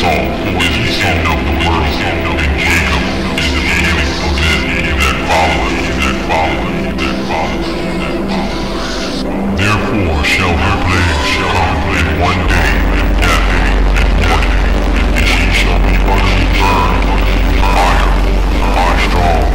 Esau, who is the end of the world, and Jacob is the beginning of it that followeth, Therefore shall her plague come in one day, and death, and mourning, and she shall be utterly burned with fire. I strong,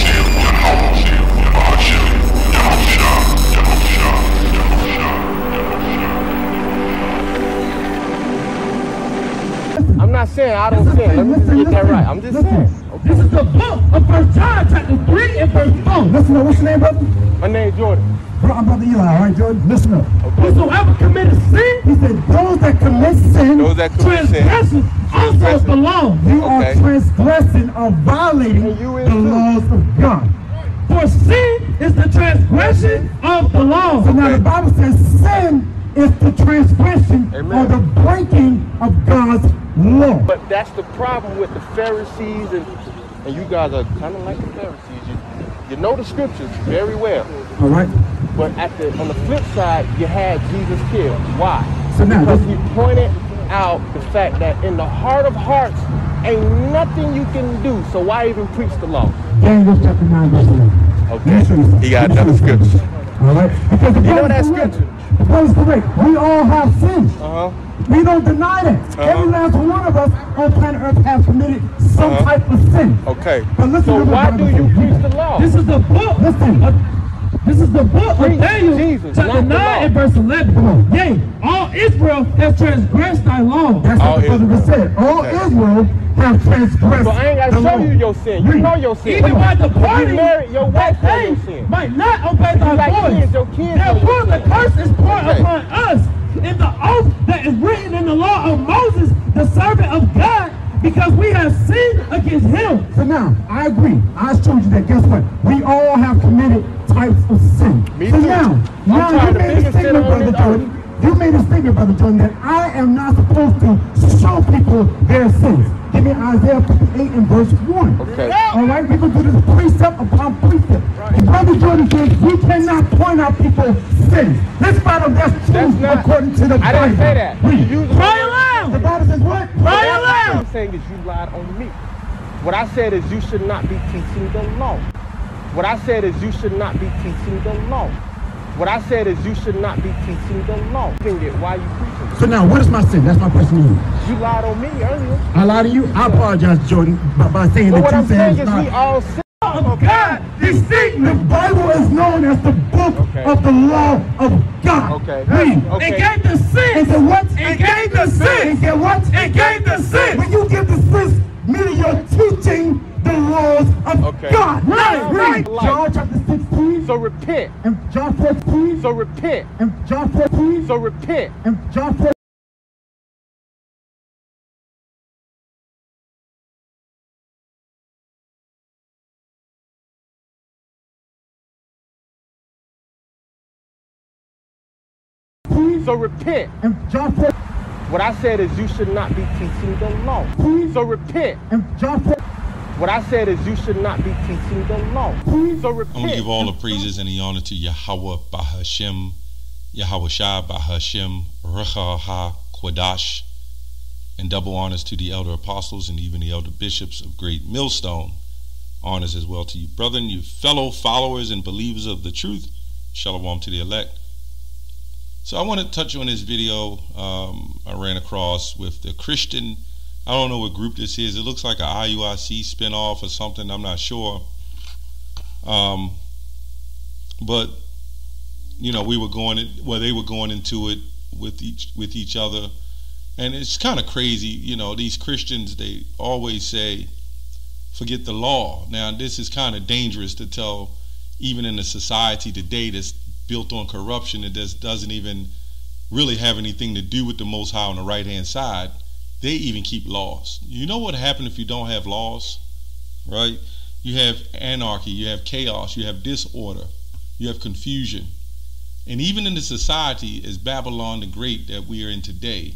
saith Yahawah Bahasham, Yahushua. I'm not saying I don't sin. Let me just get that right. I'm just saying. Okay. This is the book of 1 John, chapter 3 and verse 4. Listen up. What's your name, brother? My name is Jordan. I'm Brother Eli, all right, Jordan? Listen up. Okay. Whosoever committed sin, he said, those that commit sin, transgressions also of the law. You are transgressing or violating the laws of God. For sin is the transgression of the law. So now the Bible says sin is the transgression or the breaking of God's law. But that's the problem with the Pharisees, and you guys are kind of like the Pharisees. You know the scriptures very well. All right. But on the flip side, you had Jesus killed. Why? So now, because he pointed out the fact that in the heart of hearts, ain't nothing you can do. So why even preach the law? Daniel chapter 9, verse 11. Okay. He got another scripture. All right. Because the the point is correct. We all have sins. We don't deny that. Every last one of us on planet Earth has committed some type of sin. Okay. But listen, so why do you preach the law? This is the book. Listen. This is the book of Daniel, chapter 9 and verse 11. Yea, all Israel has transgressed thy law. That's what the brother just said. All Israel has transgressed the law. So I ain't got to show you your sin. You know your sin. Even by departing, your wife might not obey thy voice. Therefore, the curse is poured upon us in the oath that is written in the law of Moses, the servant of God, because we have sinned against him. So now, I agree. I showed you that, guess what? We all have committed types of sin. Me so too. Now you made a statement, Brother Jordan. You made a statement, Brother Jordan, that I am not supposed to show people their sins. Give me Isaiah 58 and verse 1. Okay. All right, we're going to do this precept upon precept. Right. Brother Jordan says we cannot point out people's sins. This Bible, that's true according to the Bible. I didn't say that. Cry aloud! The Bible says what? Cry aloud! What I'm saying is you lied on me. What I said is you should not be teaching the law. What I said is you should not be teaching the law. What I said is you should not be teaching the law. Why are you preaching? So now, what is my sin? That's my question to you. You lied on me earlier. I lied to you? I apologize, Jordan, by saying that you said it's not. But what I'm saying is we all sin. Oh, God, this thing, the Bible is known as the book of the law of God. It gave the sin. It said what? It gave the sin. It said what? It gave the sin. When you give the sin, meaning you're teaching the laws of God. Right. John chapter 16. So repent. And John 14. So repent. And John 14. So repent. And John 14. So repent. And John 14. What I said is you should not be teaching the law. So repent. And John 14. What I said is you should not be teaching the law. So repent. I'm going to give all the praises and the honor to Yahawah Bahashim, Yahweh Shai Bahashim, Recha HaQuadash, and double honors to the elder apostles and even the elder bishops of Great Millstone. Honors as well to you, brethren, you fellow followers and believers of the truth. Shalom to the elect. So I want to touch on this video I ran across with the Christian. I don't know what group this is. It looks like an IUIC spinoff or something. I'm not sure. But you know, they were going into it with each other, and it's kind of crazy. You know, these Christians, they always say, forget the law. Now, this is kind of dangerous to tell, even in a society today that's built on corruption and that doesn't even really have anything to do with the Most High on the right-hand side. They even keep laws. You know what happens if you don't have laws, right? You have anarchy, you have chaos, you have disorder, you have confusion. And even in the society as Babylon the Great that we are in today,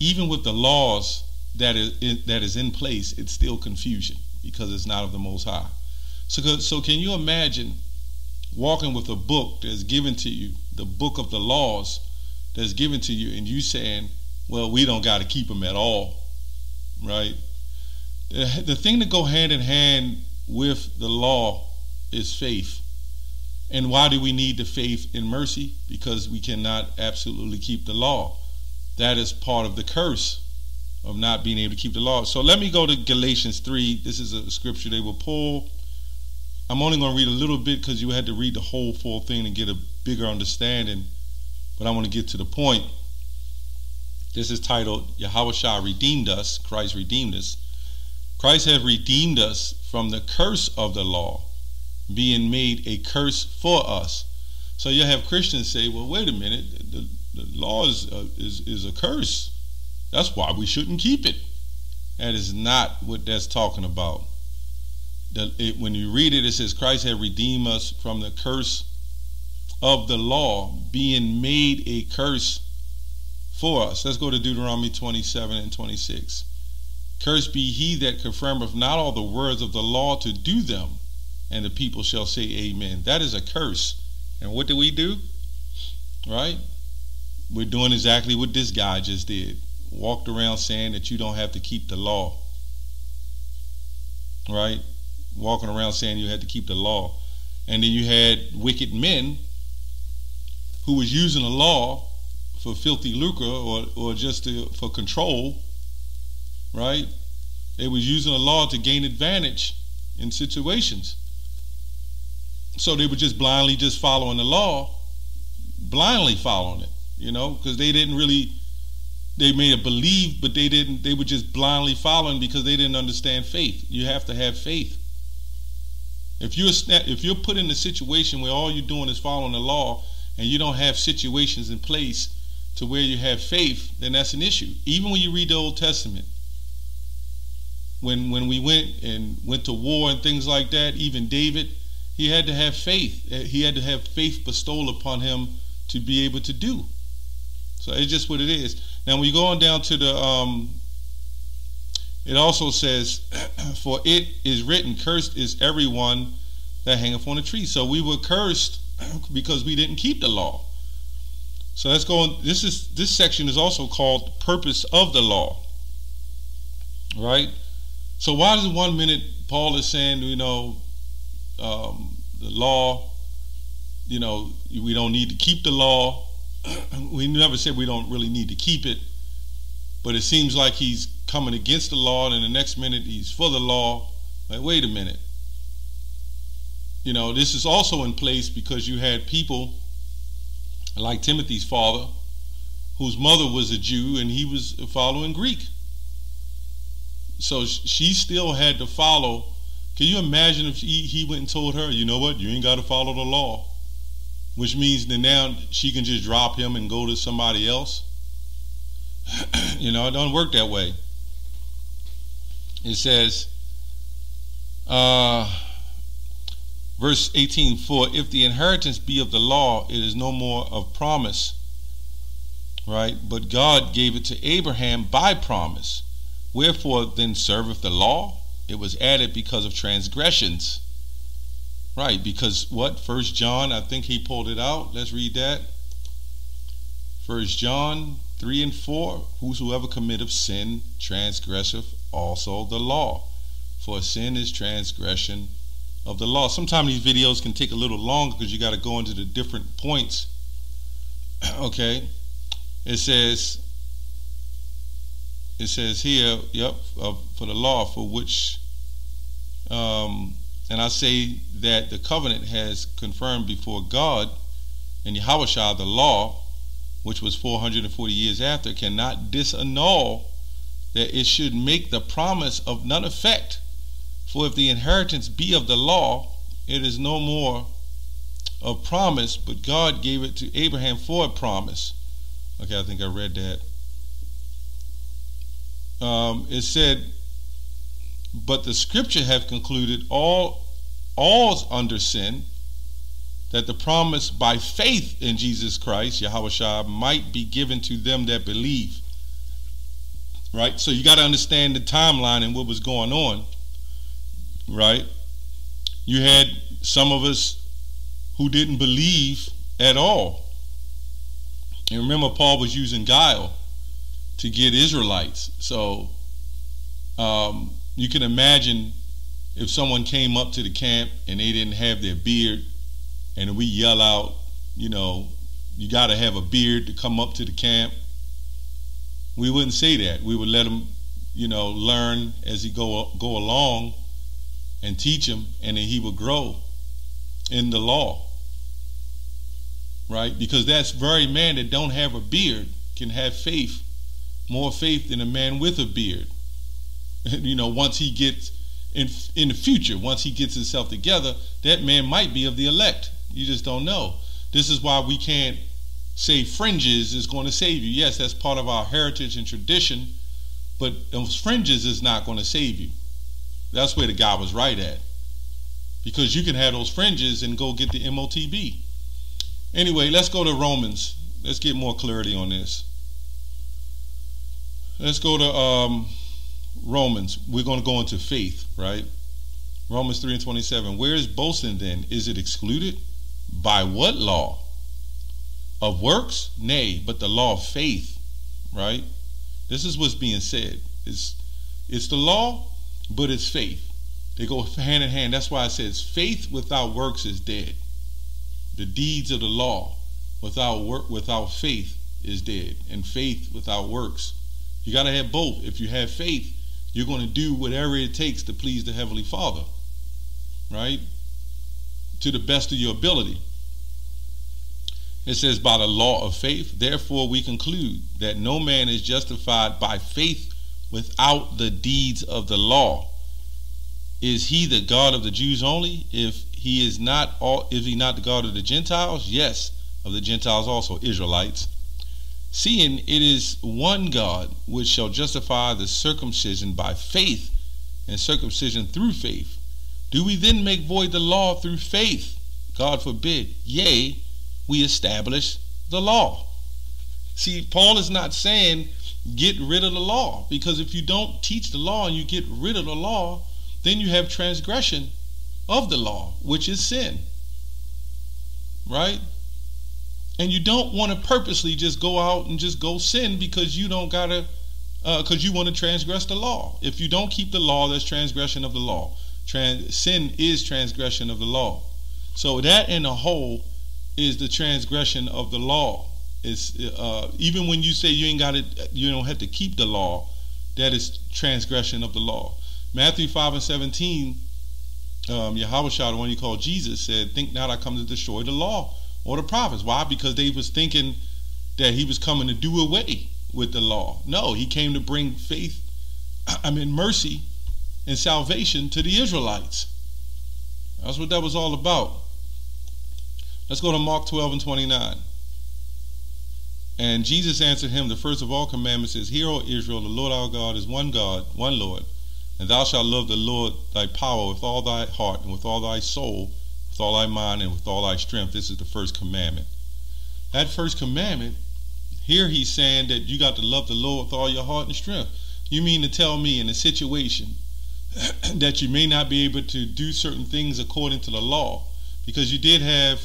even with the laws that is in place, it's still confusion because it's not of the Most High. So can you imagine walking with a book that's given to you, the book of the laws that's given to you, and you saying, well, we don't got to keep them at all, right? The thing that go hand in hand with the law is faith. And why do we need the faith in mercy? Because we cannot absolutely keep the law. That is part of the curse of not being able to keep the law. So let me go to Galatians 3. This is a scripture they will pull. I'm only going to read a little bit because you had to read the whole full thing to get a bigger understanding. But I want to get to the point. This is titled, Yahweh Shai Redeemed Us, Christ Redeemed Us. Christ hath redeemed us from the curse of the law, being made a curse for us. So you have Christians say, well, wait a minute, the law is a curse. That's why we shouldn't keep it. That is not what that's talking about. When you read it, it says, Christ hath redeemed us from the curse of the law, being made a curse for us. Let's go to Deuteronomy 27 and 26. Cursed be he that confirmeth not all the words of the law to do them, and the people shall say amen. That is a curse. And what do we do? Right? We're doing exactly what this guy just did. Walked around saying that you don't have to keep the law. Right? Walking around saying you had to keep the law. And then you had wicked men who was using the law for filthy lucre or just for control. Right? They was using the law to gain advantage in situations. So they were just blindly just following the law, blindly following it, you know, because they didn't really, they may have believed, but they didn't, they were just blindly following because they didn't understand faith. You have to have faith. If you're put in a situation where all you're doing is following the law and you don't have situations in place to where you have faith, then that's an issue. Even when you read the Old Testament, when we went to war and things like that, even David, he had to have faith. He had to have faith bestowed upon him to be able to do. So it's just what it is. Now when you go on down to the, it also says, for it is written, cursed is everyone that hangeth on a tree. So we were cursed because we didn't keep the law. So let's go on. This section is also called purpose of the law. Right? So why does one minute Paul is saying, you know, the law, you know, we don't need to keep the law. We never said we don't really need to keep it, but it seems like he's coming against the law, and then the next minute he's for the law. Like, wait a minute. You know, this is also in place because you had people like Timothy's father, whose mother was a Jew, and he was following Greek. So she still had to follow. Can you imagine if he went and told her, you know what, you ain't got to follow the law? Which means that now she can just drop him and go to somebody else. You know, it don't work that way. It says, verse 18, for if the inheritance be of the law, it is no more of promise. Right? But God gave it to Abraham by promise. Wherefore then serveth the law? It was added because of transgressions. Right, because what? 1 John, I think he pulled it out. Let's read that. 1 John 3 and 4. Whosoever committeth sin transgresseth also the law. For sin is transgression of the law. Sometimes these videos can take a little longer because you got to go into the different points. Okay. It says here, yep, for the law, for which, and I say that the covenant has confirmed before God, and Yahweh Shai, the law, which was 440 years after, cannot disannul that it should make the promise of none effect. For if the inheritance be of the law, it is no more of promise, but God gave it to Abraham for a promise. Okay, I think I read that. It said, but the scripture have concluded all's under sin, that the promise by faith in Jesus Christ, Yahweh Shai, might be given to them that believe. Right? So you got to understand the timeline and what was going on. Right? You had some of us who didn't believe at all. And remember, Paul was using guile. to get Israelites. So you can imagine if someone came up to the camp and they didn't have their beard, and we yell out, you know, you got to have a beard to come up to the camp. We wouldn't say that. We would let them, you know, learn as he go along and teach him, and then he would grow in the law, right? Because that's very man that don't have a beard can have faith, more faith than a man with a beard. You know, once he gets in the future, once he gets himself together, that man might be of the elect. You just don't know. This is why we can't say fringes is going to save you. Yes, that's part of our heritage and tradition, but those fringes is not going to save you. That's where the guy was right at, because you can have those fringes and go get the MOTB. Anyway, let's go to Romans. Let's get more clarity on this. Let's go to Romans. We're going to go into faith, right? Romans 3:27. Where is boasting then? Is it excluded? By what law? Of works? Nay, but the law of faith, right? This is what's being said. It's the law, but it's faith. They go hand in hand. That's why it says faith without works is dead. The deeds of the law without faith is dead, and faith without works. You got to have both. If you have faith, you're going to do whatever it takes to please the Heavenly Father, right? To the best of your ability. It says, by the law of faith, therefore we conclude that no man is justified by faith without the deeds of the law. Is he the God of the Jews only? Is he not the God of the Gentiles? Yes, of the Gentiles also, Israelites. Seeing it is one God which shall justify the circumcision by faith and circumcision through faith. Do we then make void the law through faith? God forbid. Yea, we establish the law. See, Paul is not saying get rid of the law, because if you don't teach the law and you get rid of the law, then you have transgression of the law, which is sin, right? And you don't want to purposely just go out and just go sin because you don't gotta, because you want to transgress the law. If you don't keep the law, that's transgression of the law. Sin is transgression of the law. So that in a whole is the transgression of the law. It's even when you say you ain't got it, you don't have to keep the law. That is transgression of the law. Matthew 5:17, Yahweh Shai, the one you call Jesus, said, "Think not I come to destroy the law or the prophets." Why? Because they was thinking that he was coming to do away with the law. No, he came to bring faith, mercy and salvation to the Israelites. That's what that was all about. Let's go to Mark 12:29. And Jesus answered him, the first of all commandments is, "Hear, O Israel, the Lord our God is one God, one Lord, and thou shalt love the Lord thy power with all thy heart and with all thy soul, with all thy mind and with all thy strength." This is the first commandment. That first commandment, here he's saying that you got to love the Lord with all your heart and strength. You mean to tell me in a situation that you may not be able to do certain things according to the law, because you did have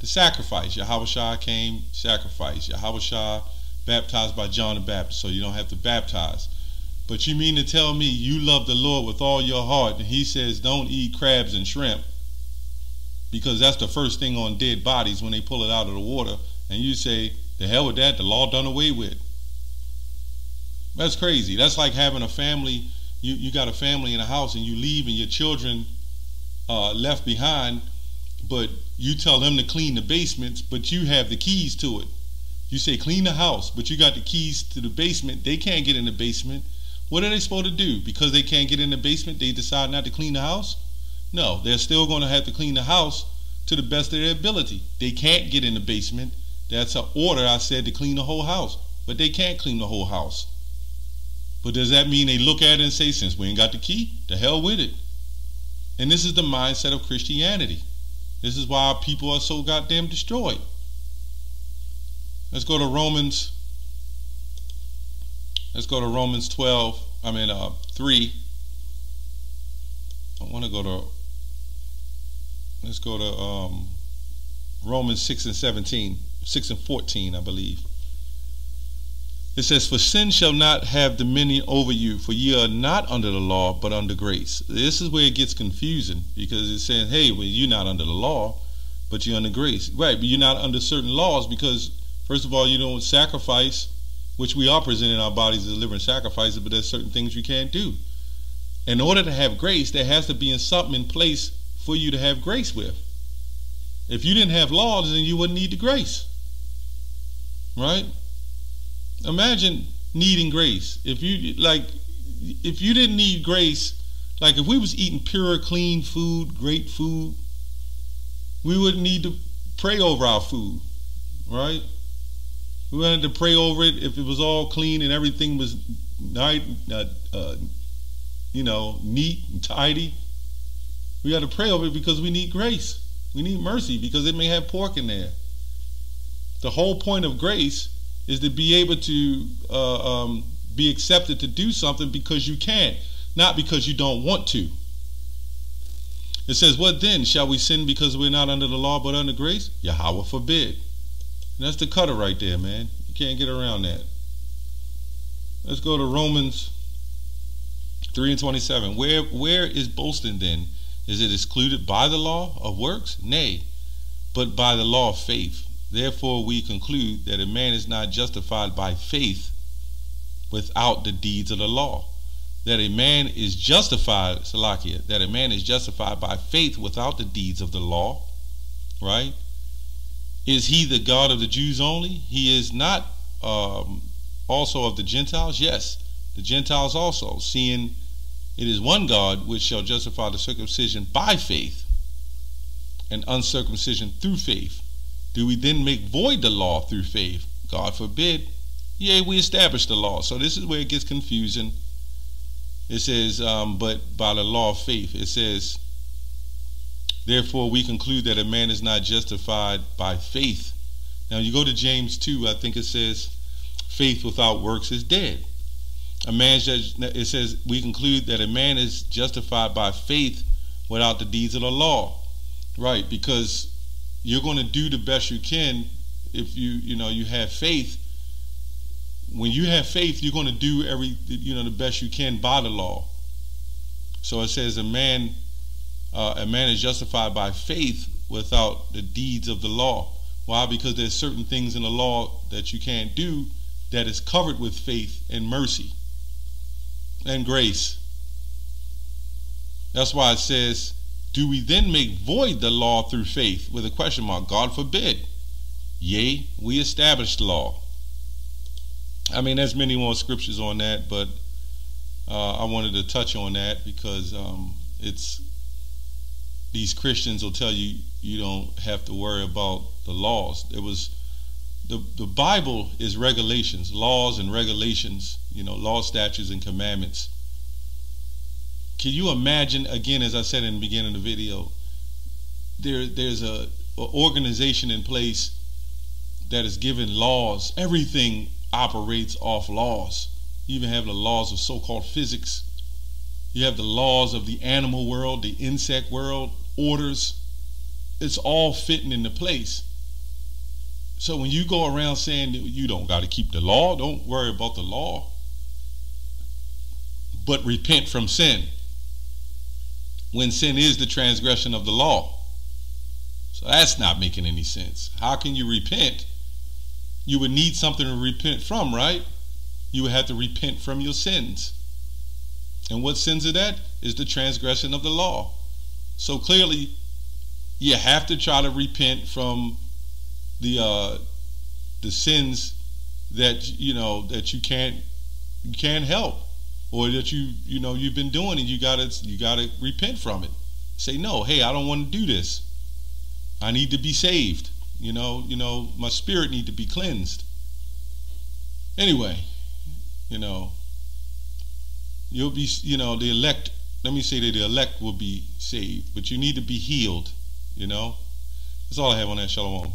the sacrifice. Yahweh Shai came, sacrifice. Yahweh Shai baptized by John the Baptist, so you don't have to baptize. But you mean to tell me you love the Lord with all your heart, and he says don't eat crabs and shrimp, because that's the first thing on dead bodies when they pull it out of the water, and you say, the hell with that, the law done away with. That's crazy. That's like having a family. You got a family in a house and you leave and your children left behind, but you tell them to clean the basements, but you have the keys to it. You say clean the house, but you got the keys to the basement. They can't get in the basement. What are they supposed to do? Because they can't get in the basement, they decide not to clean the house? No, they're still going to have to clean the house to the best of their ability. They can't get in the basement. That's an order I said to clean the whole house, but they can't clean the whole house. But does that mean they look at it and say, since we ain't got the key, the hell with it? And this is the mindset of Christianity. This is why people are so goddamn destroyed. Let's go to Romans. Let's go to Romans 3. I want to go to, let's go to Romans 6:14, I believe. It says, for sin shall not have dominion over you, for ye are not under the law, but under grace. This is where it gets confusing, because it's saying, hey, well, you're not under the law, but you're under grace. Right, but you're not under certain laws, because, first of all, you don't sacrifice, which we are presenting our bodies as living sacrifices, but there's certain things you can't do. In order to have grace, there has to be something in place for you to have grace with. If you didn't have laws, then you wouldn't need the grace. Right? Imagine needing grace. If you didn't need grace, like if we was eating pure, clean food, great food, we wouldn't need to pray over our food, right? We wouldn't have to pray over it if it was all clean and everything was neat and tidy. We got to pray over it because we need grace. We need mercy because it may have pork in there. The whole point of grace is to be able to be accepted to do something because you can, not because you don't want to. It says, what then? Shall we sin because we're not under the law but under grace? Yahweh forbid. And that's the cutter right there, man. You can't get around that. Let's go to Romans 3:27. Where is boasting then? Is it excluded by the law of works? Nay, but by the law of faith. Therefore we conclude that a man is not justified by faith without the deeds of the law. That a man is justified, Salakia, that a man is justified by faith without the deeds of the law, right? Is he the God of the Jews only? He is not also of the Gentiles? Yes, the Gentiles also, seeing it is one God which shall justify the circumcision by faith and uncircumcision through faith. Do we then make void the law through faith? God forbid. Yea, we establish the law. So this is where it gets confusing. It says, but by the law of faith, it says, therefore we conclude that a man is not justified by faith. Now you go to James 2, I think it says, faith without works is dead. It says, we conclude that a man is justified by faith without the deeds of the law. Right, because you're going to do the best you can if you have faith. When you have faith, you're going to do the best you can by the law. So it says a man is justified by faith without the deeds of the law. Why? Because there's certain things in the law that you can't do that is covered with faith and mercy and grace. That's why it says, do we then make void the law through faith? With a question mark. God forbid. Yea, we establish the law. I mean, there's many more scriptures on that, but I wanted to touch on that because it's these Christians will tell you you don't have to worry about the laws. It was the Bible is regulations, laws and regulations, law, statutes, and commandments. Can you imagine, again, as I said in the beginning of the video, there's an organization in place that is given laws. Everything operates off laws. You even have the laws of so-called physics. You have the laws of the animal world, the insect world, orders. It's all fitting into place. So when you go around saying that you don't got to keep the law, don't worry about the law, but repent from sin, when sin is the transgression of the law. So that's not making any sense. How can you repent? You would need something to repent from, right? You would have to repent from your sins. And what sins are that? Is the transgression of the law. So clearly, you have to try to repent from the sins that you can't help, or that you've been doing, and you gotta repent from it. Say, no, hey, I don't want to do this. I need to be saved. My spirit need to be cleansed. Anyway, you'll be, the elect. Let me say that the elect will be saved, but you need to be healed. That's all I have on that. Shalom.